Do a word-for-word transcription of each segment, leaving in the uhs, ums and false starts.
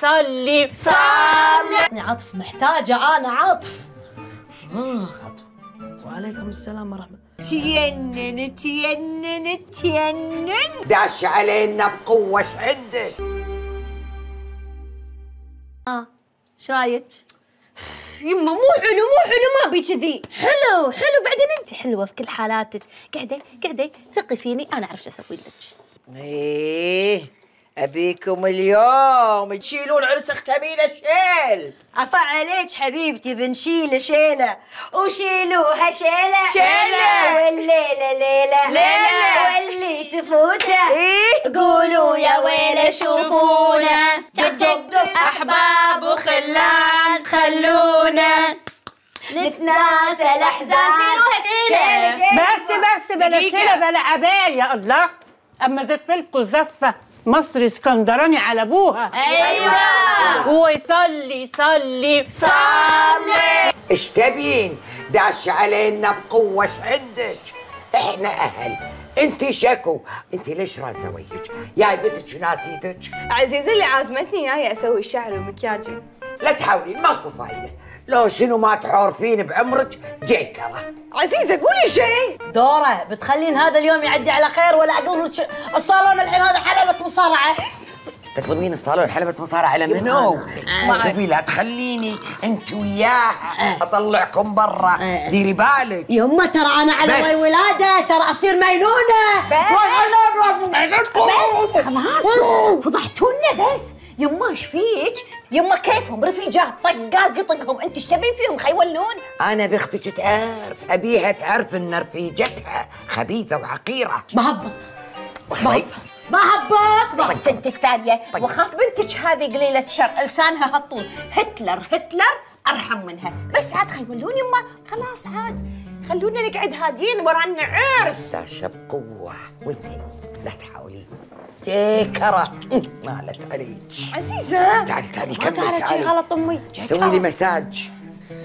صلي صلي صلي. أنا عطف محتاجة، أنا عطف. آه عطف. وعليكم السلام ورحمة. تينن تينن تينن. داش علينا بقوة. إيش عندك؟ آه إيش رأيك؟ يمه مو حلو مو حلو ما بي كذي. حلو حلو بعدين انت حلوه في كل حالاتك، قعدي قعدي ثقي فيني انا اعرف شو اسوي لك. ايه ابيكم اليوم تشيلون عرس اختمينا شيل. عفا عليك حبيبتي بنشيله شيله وشيلوها شيله شيله والليله ليله ليله واللي تفوته إيه؟ قولوا يا ويله شوفونا جد احباب وخلان خلونا نتناسى الاحزان. شيلوها شيله بس بس بلا شيله بلا عباية. يا الله اما زفلكوا زفه مصري اسكندراني على ابوها. ايوه ويصلي صلي صلي. ايش تبين؟ داش علينا بقوه. ايش عندك؟ احنا اهل. انت شكو انت ليش راسه وجهك؟ ياي بنتك وناسيتك. عزيزه اللي عازمتني جايه اسوي شعري ومكياجي. لا تحاولين ماكو فايده، لو شنو ما تحورفين بعمرك جيكره. عزيزه قولي شيء. دوره بتخلين هذا اليوم يعدي على خير ولا اقول لك الصالون الحين هذا حلبة مصارعه؟ تطلبين الصالون حلبة مصارعه على منو؟ شوفي لا تخليني انت وياها اطلعكم برا. ديري بالك يمه ترى انا على وي ولاده ترى اصير مجنونه. بس بس خلاص فضحتونا. بس يمه ايش فيك؟ يما كيفهم رفيجات طقاق يطقهم. انت ايش تبين فيهم خيولون؟ انا باختك تعرف ابيها تعرف ان رفيجتها خبيثه وحقيره. بهبط بهبط بهبط بس انت الثانيه وخاف بنتك هذه قليله شر لسانها هالطول. هتلر هتلر ارحم منها. بس عاد خيولون يما خلاص عاد خلونا نقعد هادين ورانا عرس. داشه بقوه وانت لا تحاولين جيكره مالت عليك. عزيزه تعالي تعالي كملي. ما قالت شي غلط امي. سوي لي مساج.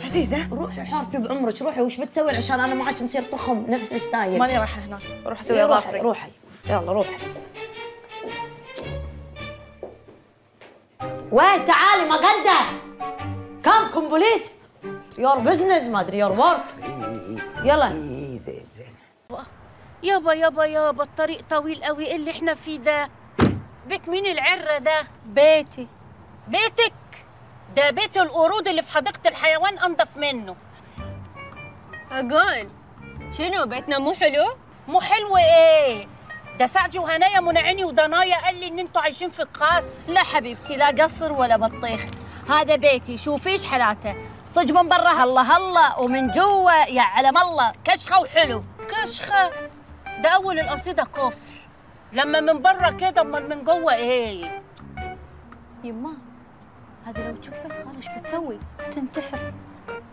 عزيزه روحي حورفي بعمرك روحي. وش بتسوين عشان انا معك نصير طخم نفس الستايل؟ ماني رايحه هناك روح اسوي اظافري. روحي يلا روحي. وين تعالي مقلده كم كمبليت يور بزنس ما ادري يور ورث. يلا اي زين زين. يابا يابا يابا الطريق طويل قوي. اللي احنا فيه ده بيت مين العره ده؟ بيتي. بيتك؟ ده بيت القرود اللي في حديقه الحيوان انضف منه. اقول شنو بيتنا مو حلو؟ مو حلو ايه؟ ده سعدي وهنايا منعيني ودنايا قال لي ان انتوا عايشين في قاص. لا حبيبتي لا قصر ولا بطيخ، هذا بيتي شوفيش حالاته. صج من برا هلا هلا ومن جوا يا علم الله كشخه وحلو. كشخه؟ ده أول القصيدة كفر. لما من بره كده أمال من جوه إيه؟ يما هذه لو تشوف بيت خالص بتسوي؟ تنتحر.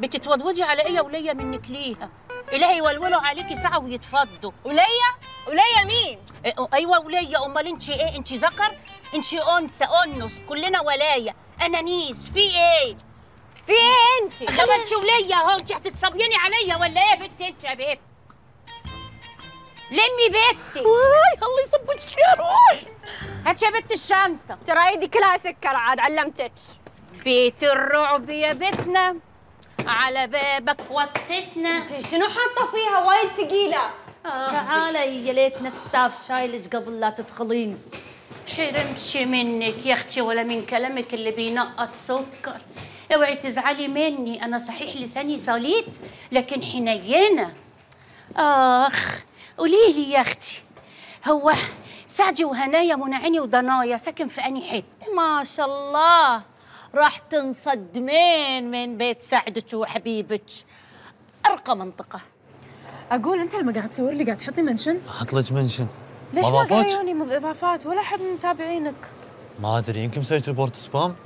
بتتودودي على إيه وليا منك ليها؟ إلهي يولولوا عليكي ساعة ويتفضوا. وليا؟ وليا مين؟ إيه أيوه وليا. أمال أنت إيه؟ أنت ذكر؟ أنت أنثى أنس كلنا ولايا. أنانيس في إيه؟ في إيه أنت؟ طب أنت وليا أهو. أنت هتتصبيني عليا ولا إيه يا بنت أنت يا بيبي؟ لمي بيتي. واي الله يصبك خير. واي هات يا بنت الشنطه ترى ايدي كلها سكر عاد علمتك. بيت الرعب يا بيتنا على بابك وكستنا. شنو حاطه فيها وايد ثقيله؟ آه. تعالي يا ليت نساف شايلك قبل لا تدخلين. تحرمش منك يا اختي ولا من كلامك اللي بينقط سكر. اوعي تزعلي مني انا صحيح لساني صليت لكن حنينه. اخ قولي لي يا اختي هو سعدي وهنايا منعيني ودنايا ساكن في اني حته؟ ما شاء الله راح تنصدمين من بيت سعدك وحبيبك ارقى منطقه. اقول انت لما قاعد تصور لي قاعد تحطني منشن؟ احط لك منشن. ليش ما جايوني اضافات ولا احد من متابعينك؟ ما ادري يمكن مسوي بورت سبام.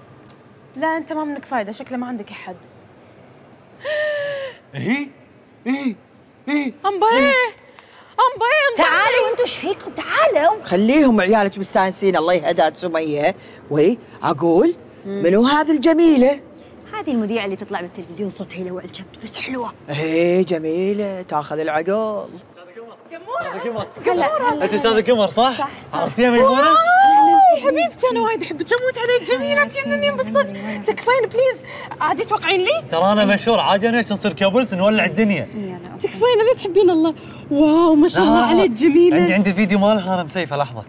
لا انت ما منك فايده شكله ما عندك احد. ايه ايه ايه امباري تعالي وانتوا ايش فيكم تعالوا. خليهم عيالك مستانسين الله يهداك سميه. وي اقول منو هذه الجميله؟ هذه المذيعه اللي تطلع بالتلفزيون صوتها يلوع الكبد بس حلوه. ايه جميله تاخذ العقل. استاذه قمر. استاذه قمر صح؟ صح صح. عرفتيها ميمونه؟ حبيبتي انا وايد حبك اموت عليك جميله انني بالصدق تكفين بليز عادي توقعين لي ترى انا مشهور عادي انا ايش نصير كابلز نولع الدنيا تكفين اذا تحبين الله واو ما شاء الله عليك جميله عندي عندي فيديو مالها انا مسيفه لحظه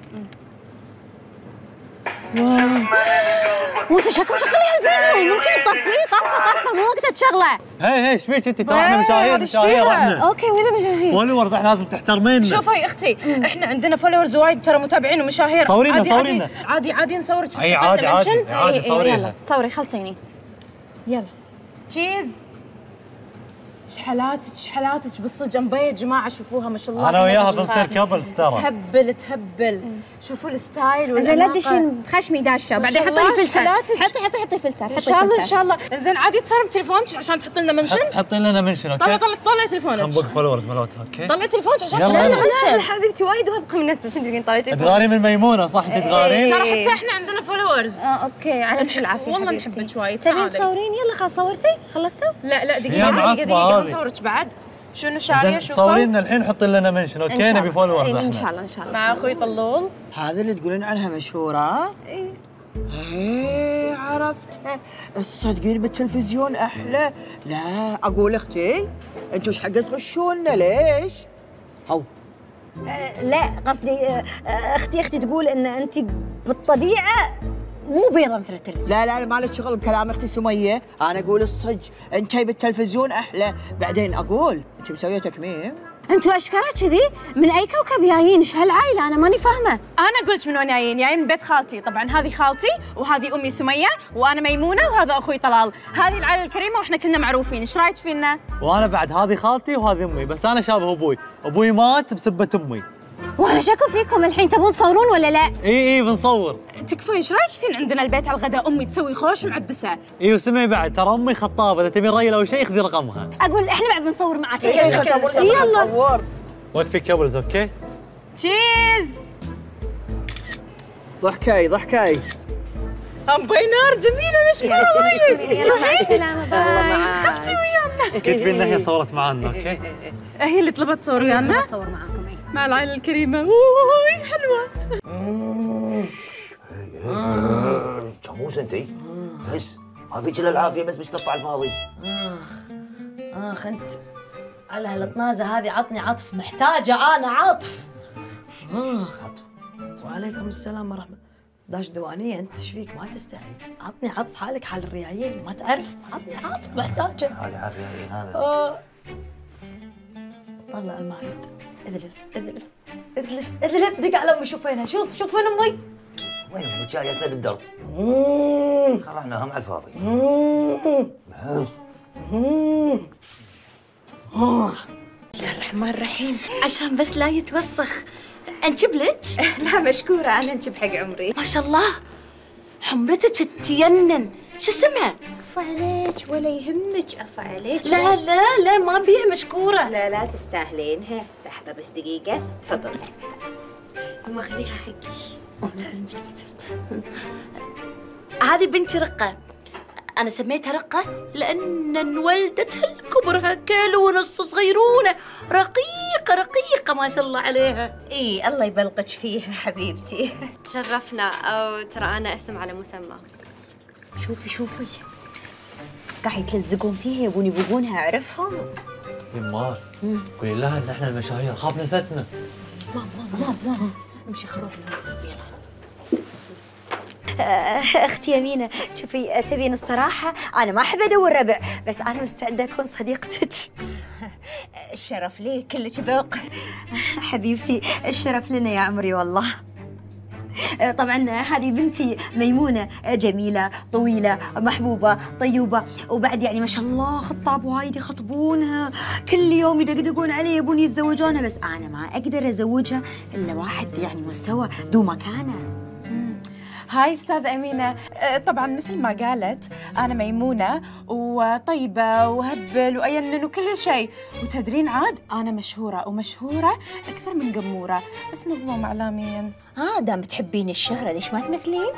واو وانت شكلك شغلي هالفيديو ممكن تطفيه طفه طفه مو وقتها تشغله هي هي ايش فيك انت ترى احنا مشاهير مشاهير احنا اوكي واذا مشاهير فولورز احنا لازم تحترمينا شوفي اختي احنا عندنا فولورز وايد ترى متابعين ومشاهير صورينا صورينا عادي عادي نصورك اي عادي عادي عادي صورينا يلا صوري خلصيني يلا تشيز شحلاتك شحلاتك بالصج مبيه جماعه شوفوها ما شاء الله انا وياها بنصير كابلز ترى تهبل تهبل شوفوا الستايل والاناقه زين لا تدشين بخشمي داشه وبعدين حطي لي فلتر حطي حطي حطي فلتر ان شاء الله ان شاء الله زين عادي تصوري بتليفونك عشان تحطي لنا منشن حطي لنا منشن اوكي طلع طلع طلع تليفونك خنبق فولورز مالتها اوكي طلع تليفونك عشان تحطي لنا منشن حبيبتي وايد واثقه من نفسك شنو تقولين طلع تليفونك تغارين من ميمونه صح انت تغارين ترى حتى احنا عندنا فولورز اه اوكي على وجه العافيه والله نحبك وايد تبين تصورين يلا خلاص صورتي خلصتوا لا لا دقيقه دقيقه نصورك بعد شنو شاريه شوفوا صورينا الحين حطي لنا منشن اوكي نبي فولورز احنا ان شاء الله ان شاء الله مع اخوي طلول هذا اللي تقولين عنها مشهوره؟ اي ايه عرفتها تصدقين بالتلفزيون احلى لا اقول اختي انتوا ايش حق تغشونا ليش؟ هو أه لا قصدي أه اختي اختي تقول ان انت بالطبيعه مو بيضة مثل التلفزيون لا لا ما لك شغل بكلام اختي سميه، انا اقول الصج، انت بالتلفزيون احلى، بعدين اقول انت مسويه تكميم انتوا اشكرا كذي من اي كوكب جايين؟ ايش هالعائله؟ انا ماني فاهمه. انا اقول لك من وين جايين، جايين من بيت خالتي، طبعا هذه خالتي وهذه امي سميه وانا ميمونه وهذا اخوي طلال، هذه العائله الكريمه واحنا كلنا معروفين، ايش رايك فينا؟ وانا بعد هذه خالتي وهذه امي، بس انا شابه ابوي، ابوي مات بسبه امي. وانا شاكو فيكم الحين تبون تصورون ولا لا؟ اي اي بنصور. تكفون ايش رايك تجين عندنا البيت على الغداء امي تسوي خوش معدسه؟ اي وسمعي بعد ترى امي خطابه اذا تبين ريله او شيء خذي رقمها. اقول احنا بعد بنصور معك. اي يلا وقفي كابلز اوكي؟ تشيز ضحكاي ضحكاي ام بينار جميله مشكله وايد. يلا مع السلامه باي. خلتي ويانا. كتبي لنا هي صورت معانا اوكي؟ هي اللي طلبت صور ويانا؟ تصور معاكم. مع العائلة الكريمة، اوووي حلوة. جاموس انتي؟ بس ما فيك الا العافية بس بتقطع على الفاضي. اخ اخ انت على هالطنازة هذه عطني عطف، محتاجة أنا عطف. اخ عطف. وعليكم السلام ورحمة الله. داش دوانية انت ايش فيك ما تستحي؟ عطني عطف حالك حال الريايين ما تعرف، عطني عطف محتاجة. حالي على الريايين هذا. طلع المارد. اذلف اذلف اذلف اذلف دق على امي شوف وينها شوف شوف وين امي وين امي جايتنا بالدرب خرعناها مع الفاضي بس بسم الله الرحمن الرحيم عشان بس لا يتوسخ انجب لك لا مشكوره انا انجب حق عمري ما شاء الله حمرتك تينن شو اسمها؟ أفا عليك ولا يهمك أفا عليك لا لا لا ما بيها مشكورة لا لا تستاهلينها لحظة بس دقيقة تفضلي أم خليها حقي أنا أنجبت هذه بنتي رقة أنا سميتها رقة لأن انولدتها الكبرها كيلو ونص صغيرونة رقيقة رقيقة ما شاء الله عليها إي الله يبلغك فيها حبيبتي تشرفنا أو ترى أنا اسم على مسمى شوفي شوفي قاعد يتلزقون فيها يبون يبوقونها اعرفهم يمار قولي لها ان احنا المشاهير خاف نسيتنا مام مام مام امشي خروج يلا اختي يمينه شوفي تبين الصراحه انا ما احب ادور ربع بس انا مستعده اكون صديقتك الشرف لي كلش ذوق حبيبتي الشرف لنا يا عمري والله طبعا هذه بنتي ميمونه جميله طويله محبوبه طيوبه وبعد يعني ما شاء الله خطاب وايد يخطبونها كل يوم يدقدقون علي يبون يتزوجونها بس انا ما اقدر ازوجها الا واحد يعني مستوى ذو مكانه. هاي استاذ امينه طبعا مثل ما قالت انا ميمونه وطيبه وهبل واينن وكل شيء وتدرين عاد انا مشهوره ومشهوره اكثر من قموره بس مظلومه اعلاميا. ها دام بتحبين الشهرة ليش ما تمثلين؟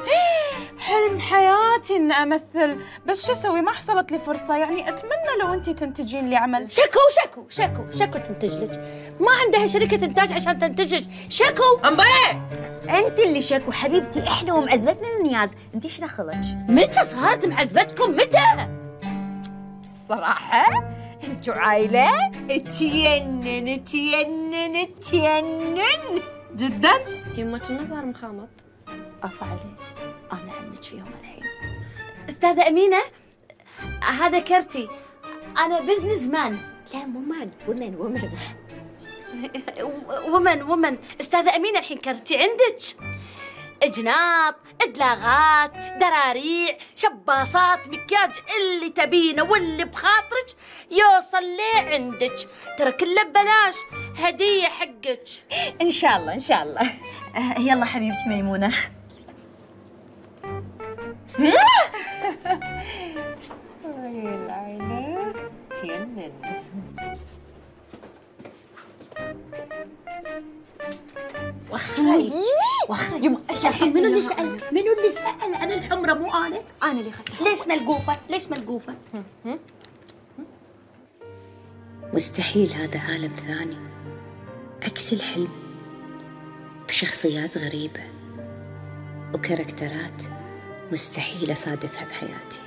حلم حياتي إن أمثل، بس شو أسوي ما حصلت لي فرصة، يعني أتمنى لو أنتِ تنتجين لي عمل. شكو شكو شكو شكو تنتج لك، ما عندها شركة إنتاج عشان تنتج لك، شكو. أمبي أنتِ اللي شكو حبيبتي، إحنا ومعزبتنا النياز، أنتِ إيش دخلك؟ متى صارت معزبتكم متى؟ الصراحة أنتوا عائلة تينن تينن تينن جدا. يما كنا صار مخامط. أفا عليك، أنا عمك فيهم الحين. أستاذة أمينة، هذا كرتي، أنا بزنس مان. لا مو مان، ومن ومن ومن ومن أستاذة أمينة الحين كرتي عندك. جناط، ادلاغات، دراريع، شباصات، مكياج، اللي تبينه واللي بخاطرك يوصل لي عندك، ترى كله ببلاش، هديه حقك. ان شاء الله ان شاء الله. يلا حبيبتي ميمونه. ويا العيله تينن. وخري وخري يما الحين منو اللي سأل؟ منو اللي سأل؟ أنا الحمرة مو أنا؟ أنا اللي خدتها. ليش ملقوفة؟ ليش ملقوفة؟ مستحيل هذا عالم ثاني عكس الحلم، بشخصيات غريبة وكاركترات مستحيل أصادفها بحياتي.